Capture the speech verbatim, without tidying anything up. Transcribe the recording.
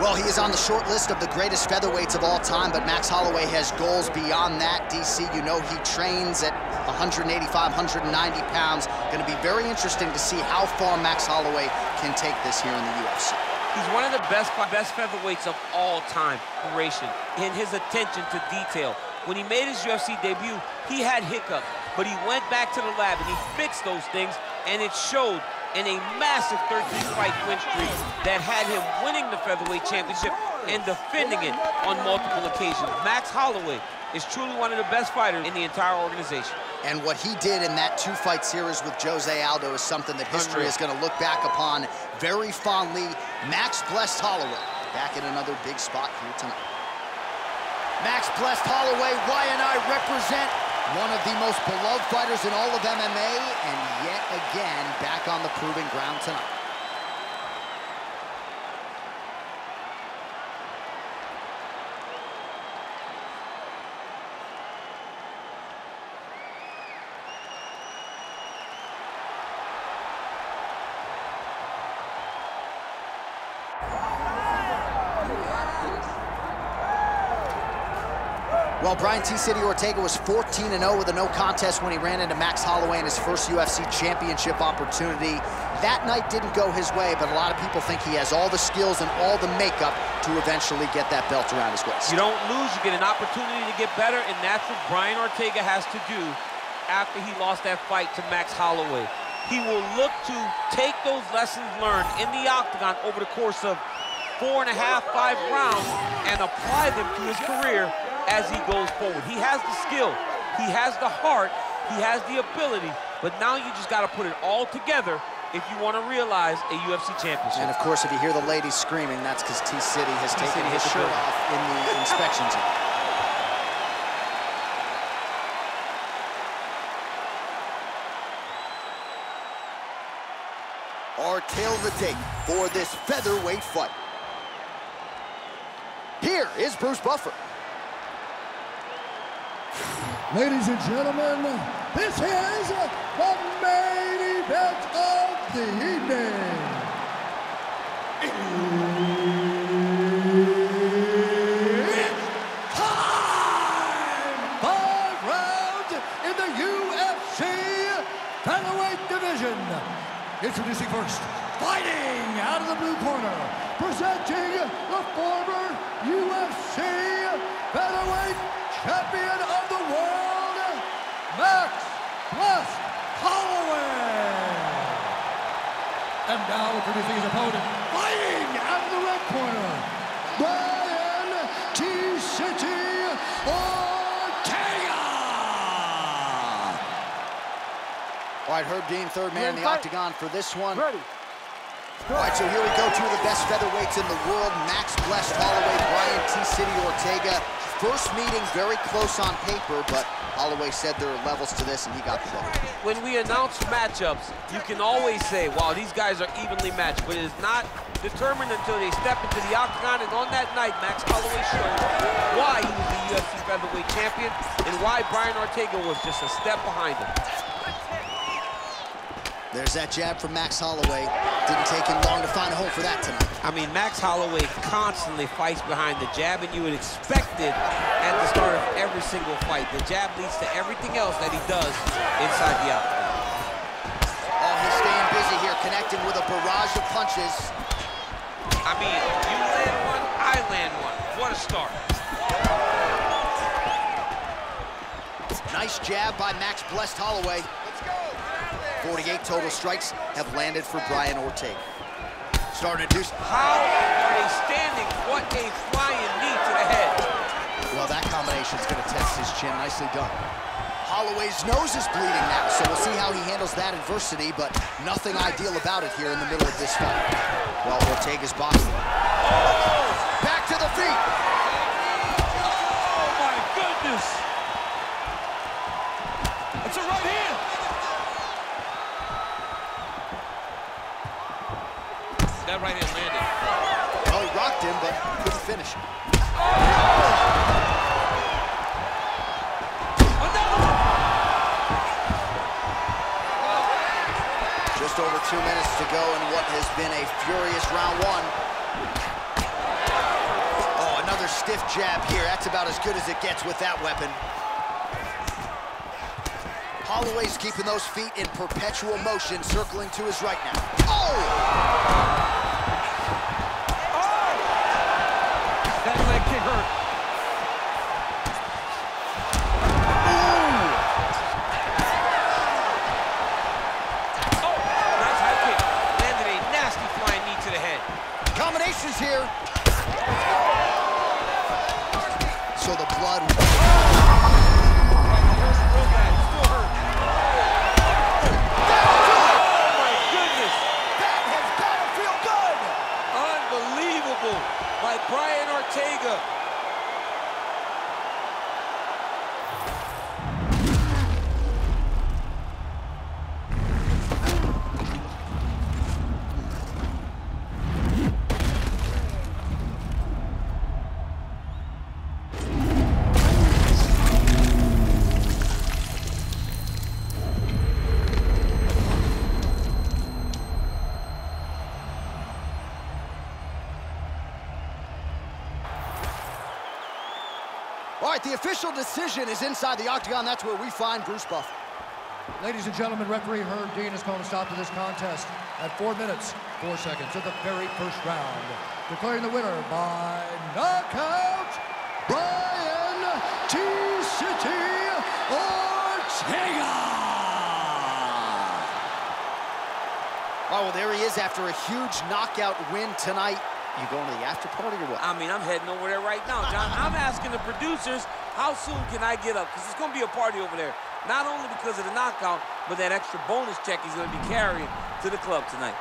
Well, he is on the short list of the greatest featherweights of all time, but Max Holloway has goals beyond that. D C, you know he trains at one eighty-five, one ninety pounds. Going to be very interesting to see how far Max Holloway can take this here in the U F C. He's one of the best, best featherweights of all time, duration, and his attention to detail. When he made his U F C debut, he had hiccups, but he went back to the lab and he fixed those things, and it showed in a massive thirteen fight win streak that had him winning the featherweight championship and defending it on multiple occasions. Max Holloway is truly one of the best fighters in the entire organization. And what he did in that two fight series with Jose Aldo is something that history is going to look back upon very fondly. Max blessed Holloway back in another big spot here tonight. Max blessed Holloway. Why and I represent one of the most beloved fighters in all of M M A, and yet again, back on the proving ground tonight. Well, Brian T. City Ortega was fourteen and oh with a no contest when he ran into Max Holloway in his first U F C championship opportunity. That night didn't go his way, but a lot of people think he has all the skills and all the makeup to eventually get that belt around his waist. You don't lose, you get an opportunity to get better, and that's what Brian Ortega has to do after he lost that fight to Max Holloway. He will look to take those lessons learned in the octagon over the course of four and a half, five rounds and apply them to his career as he goes forward. He has the skill, he has the heart, he has the ability, but now you just gotta put it all together if you wanna realize a U F C championship. And of course, if you hear the ladies screaming, that's because T-City has taken his shirt off in the inspection zone. Our tale of the tape for this featherweight fight. Here is Bruce Buffer. Ladies and gentlemen, this is the main event of the evening. It's time! Five rounds in the U F C featherweight division. Introducing first, fighting out of the blue corner, presenting the former U F C featherweight champion of the world, Max "Blessed" Holloway. And now introducing his opponent, fighting out of the red corner, Brian T. City Ortega. All right, Herb Dean, third man in the octagon for this one. Ready. All right, so here we go, two of the best featherweights in the world, Max "Blessed" Holloway, Brian T. City Ortega. First meeting, very close on paper, but Holloway said there are levels to this, and he got the level. When we announce matchups, you can always say, wow, these guys are evenly matched, but it is not determined until they step into the octagon, and on that night, Max Holloway showed why he was the U F C featherweight champion and why Brian Ortega was just a step behind him. There's that jab from Max Holloway. Didn't take him long to find a hole for that tonight. I mean, Max Holloway constantly fights behind the jab, and you would expect it at the start of every single fight. The jab leads to everything else that he does inside the octagon. Oh, he's staying busy here, connecting with a barrage of punches. I mean, you land one, I land one. What a start. Nice jab by Max "Blessed" Holloway. forty-eight total strikes have landed for Brian Ortega. Starting to do... How are they standing? What a flying knee to the head. Well, that combination's going to test his chin. Nicely done. Holloway's nose is bleeding now, so we'll see how he handles that adversity, but nothing ideal about it here in the middle of this fight. Well, Ortega's boxing. Oh! Back to the feet. Oh, my goodness. It's a right hand. That right hand landed. Well, he rocked him, but couldn't finish him. Oh! Another one! over two minutes to go in what has been a furious round one. Oh, another stiff jab here. That's about as good as it gets with that weapon. Holloway's keeping those feet in perpetual motion, circling to his right now. Oh! Oh! That leg kick hurt. Ooh! Oh! Nice high kick. Landed a nasty flying knee to the head. Combinations here. So the blood... by Brian Ortega. All right, the official decision is inside the octagon. That's where we find Bruce Buffer. Ladies and gentlemen, referee Herb Dean has called a stop to this contest at four minutes, four seconds of the very first round. Declaring the winner by knockout, Brian T. City Ortega. Oh, well, there he is after a huge knockout win tonight. You going to the after party or what? I mean, I'm heading over there right now, John. I'm asking the producers, how soon can I get up? Because it's going to be a party over there. Not only because of the knockout, but that extra bonus check he's going to be carrying to the club tonight.